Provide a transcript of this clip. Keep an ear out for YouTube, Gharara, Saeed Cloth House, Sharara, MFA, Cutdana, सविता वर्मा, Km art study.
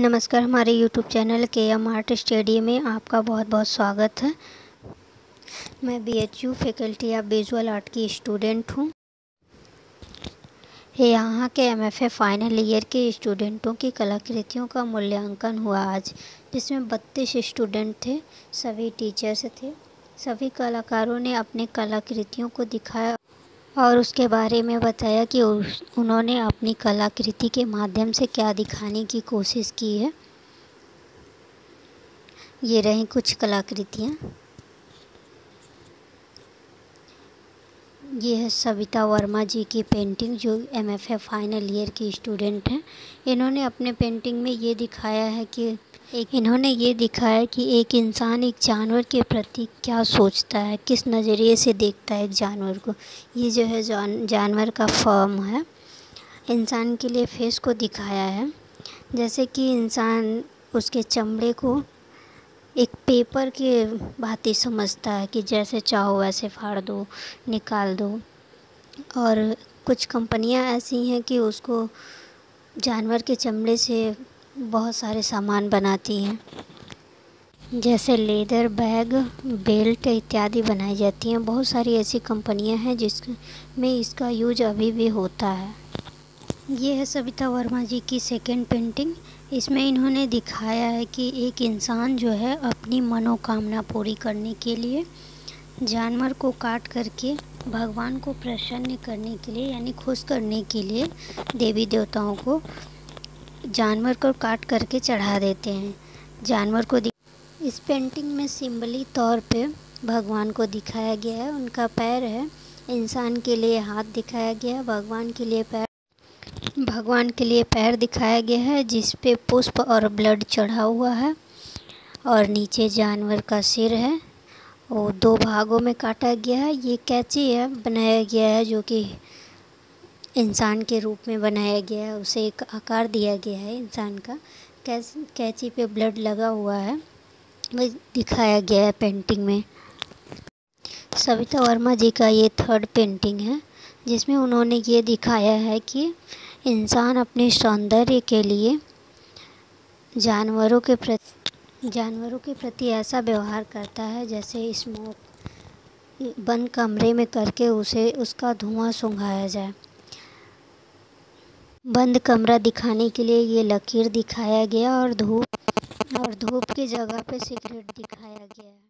नमस्कार। हमारे YouTube channel के एम आर्ट स्टडी में आपका बहुत बहुत स्वागत है। मैं BHU faculty of visual art की स्टूडेंट हूँ। यहाँ के MFA फाइनल ईयर के स्टूडेंटों की कलाकृतियों का मूल्यांकन हुआ आज, जिसमें 32 स्टूडेंट थे, सभी टीचर्स थे। सभी कलाकारों ने अपने कलाकृतियों को दिखाया और उसके बारे में बताया कि उन्होंने अपनी कलाकृति के माध्यम से क्या दिखाने की कोशिश की है। ये रहीं कुछ कलाकृतियाँ। ये है सविता वर्मा जी की पेंटिंग, जो MFA फाइनल ईयर की स्टूडेंट हैं। इन्होंने अपने पेंटिंग में ये दिखाया है कि एक इंसान एक जानवर के प्रति क्या सोचता है, किस नज़रिए से देखता है एक जानवर को। ये जो है जानवर का फॉर्म है, इंसान के लिए फेस को दिखाया है। जैसे कि इंसान उसके चमड़े को एक पेपर के भांति समझता है कि जैसे चाहो वैसे फाड़ दो, निकाल दो। और कुछ कंपनियां ऐसी हैं कि उसको जानवर के चमड़े से बहुत सारे सामान बनाती हैं, जैसे लेदर बैग, बेल्ट इत्यादि बनाई जाती हैं। बहुत सारी ऐसी कंपनियां हैं जिसमें इसका यूज अभी भी होता है। ये है सविता वर्मा जी की सेकंड पेंटिंग। इसमें इन्होंने दिखाया है कि एक इंसान जो है अपनी मनोकामना पूरी करने के लिए जानवर को काट करके भगवान को प्रसन्न करने के लिए, यानी खुश करने के लिए, देवी देवताओं को जानवर को काट करके चढ़ा देते हैं जानवर को। इस पेंटिंग में सिंबली तौर पे भगवान को दिखाया गया है। उनका पैर है, इंसान के लिए हाथ दिखाया गया है, भगवान के लिए पैर दिखाया गया है जिस पे पुष्प और ब्लड चढ़ा हुआ है। और नीचे जानवर का सिर है, वो दो भागों में काटा गया है। ये कैची है, बनाया गया है, जो कि इंसान के रूप में बनाया गया है, उसे एक आकार दिया गया है इंसान का। कैची पे ब्लड लगा हुआ है, वह दिखाया गया है पेंटिंग में। सविता वर्मा जी का ये थर्ड पेंटिंग है, जिसमें उन्होंने ये दिखाया है कि इंसान अपने सौंदर्य के लिए जानवरों के प्रति ऐसा व्यवहार करता है जैसे स्मोक बंद कमरे में करके उसे उसका धुआं सूंघाया जाए। बंद कमरा दिखाने के लिए ये लकीर दिखाया गया और धूप के जगह पे सिगरेट दिखाया गया।